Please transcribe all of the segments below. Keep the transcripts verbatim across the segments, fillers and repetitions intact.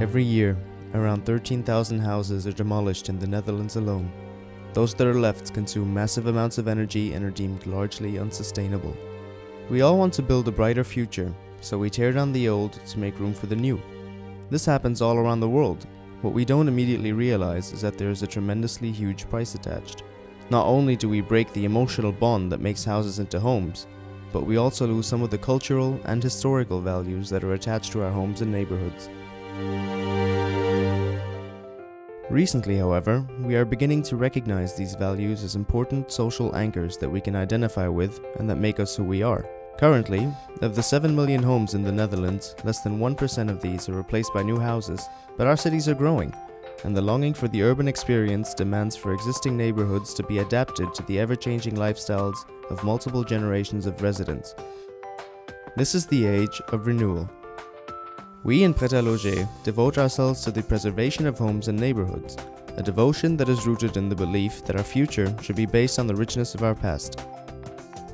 Every year, around thirteen thousand houses are demolished in the Netherlands alone. Those that are left consume massive amounts of energy and are deemed largely unsustainable. We all want to build a brighter future, so we tear down the old to make room for the new. This happens all around the world. What we don't immediately realize is that there is a tremendously huge price attached. Not only do we break the emotional bond that makes houses into homes, but we also lose some of the cultural and historical values that are attached to our homes and neighborhoods. Recently, however, we are beginning to recognize these values as important social anchors that we can identify with and that make us who we are. Currently, of the seven million homes in the Netherlands, less than one percent of these are replaced by new houses, but our cities are growing, and the longing for the urban experience demands for existing neighborhoods to be adapted to the ever-changing lifestyles of multiple generations of residents. This is the age of renewal. We in Prêt-à-Loger devote ourselves to the preservation of homes and neighborhoods, a devotion that is rooted in the belief that our future should be based on the richness of our past.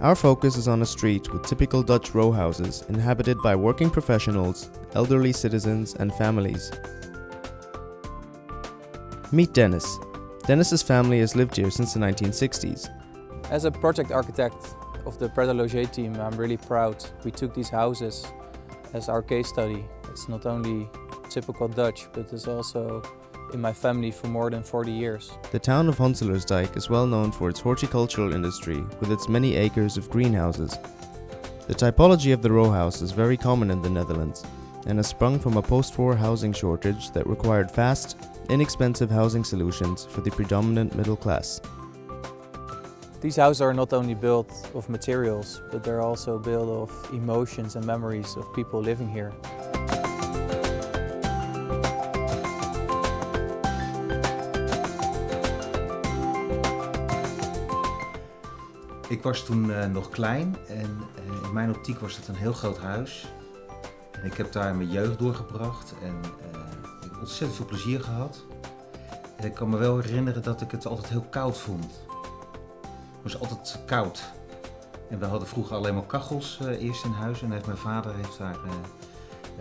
Our focus is on a street with typical Dutch row houses inhabited by working professionals, elderly citizens and families. Meet Dennis. Dennis's family has lived here since the nineteen sixties. As a project architect of the Prêt-à-Loger team, I'm really proud. We took these houses as our case study. It's not only typical Dutch, but it's also in my family for more than forty years. The town of Honselersdijk is well known for its horticultural industry, with its many acres of greenhouses. The typology of the row house is very common in the Netherlands, and has sprung from a post-war housing shortage that required fast, inexpensive housing solutions for the predominant middle class. These houses are not only built of materials, but they're also built of emotions and memories of people living here. Ik was toen uh, nog klein en uh, in mijn optiek was het een heel groot huis. En ik heb daar mijn jeugd doorgebracht en uh, ik heb ontzettend veel plezier gehad. En ik kan me wel herinneren dat ik het altijd heel koud vond. Het was altijd koud. En we hadden vroeger alleen maar kachels uh, eerst in huis en heeft mijn vader heeft daar uh,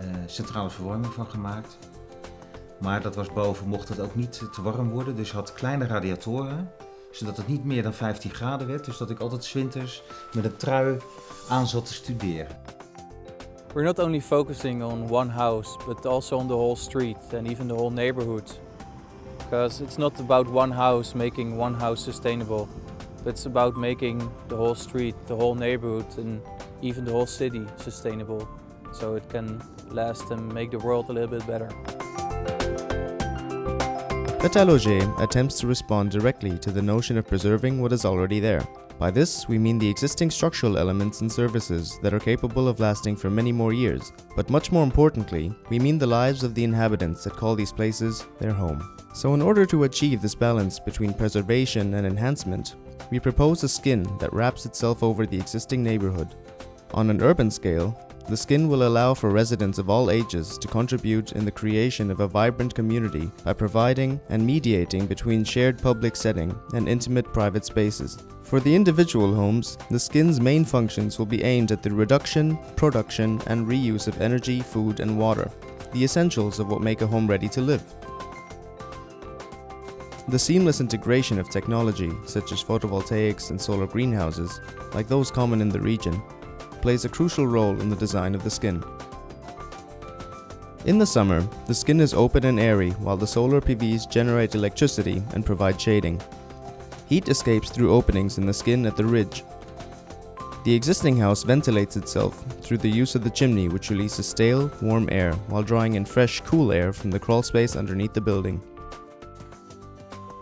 uh, centrale verwarming van gemaakt. Maar dat was boven, mocht het ook niet te warm worden, dus had kleine radiatoren, zodat het niet meer dan vijftien graden werd, dus dat ik altijd 's winters met een trui aan zat te studeren. We're not only focusing on one house, but also on the whole street and even the whole neighborhood. Because it's not about one house making one house sustainable, but it's about making the whole street, the whole neighborhood and even the whole city sustainable. So it can last and make the world a little bit better. Prêt-à-Loger attempts to respond directly to the notion of preserving what is already there. By this, we mean the existing structural elements and services that are capable of lasting for many more years. But much more importantly, we mean the lives of the inhabitants that call these places their home. So in order to achieve this balance between preservation and enhancement, we propose a skin that wraps itself over the existing neighborhood. On an urban scale, the skin will allow for residents of all ages to contribute in the creation of a vibrant community by providing and mediating between shared public setting and intimate private spaces. For the individual homes, the skin's main functions will be aimed at the reduction, production, and reuse of energy, food, and water, the essentials of what make a home ready to live. The seamless integration of technology, such as photovoltaics and solar greenhouses, like those common in the region, plays a crucial role in the design of the skin. In the summer, the skin is open and airy while the solar P V's generate electricity and provide shading. Heat escapes through openings in the skin at the ridge. The existing house ventilates itself through the use of the chimney, which releases stale, warm air while drawing in fresh, cool air from the crawl space underneath the building.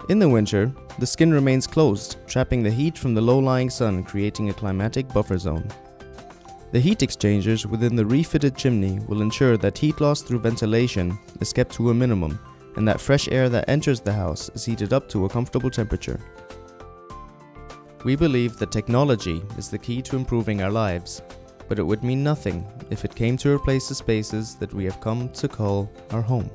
In the winter, the skin remains closed, trapping the heat from the low-lying sun, creating a climatic buffer zone. The heat exchangers within the refitted chimney will ensure that heat loss through ventilation is kept to a minimum and that fresh air that enters the house is heated up to a comfortable temperature. We believe that technology is the key to improving our lives, but it would mean nothing if it came to replace the spaces that we have come to call our home.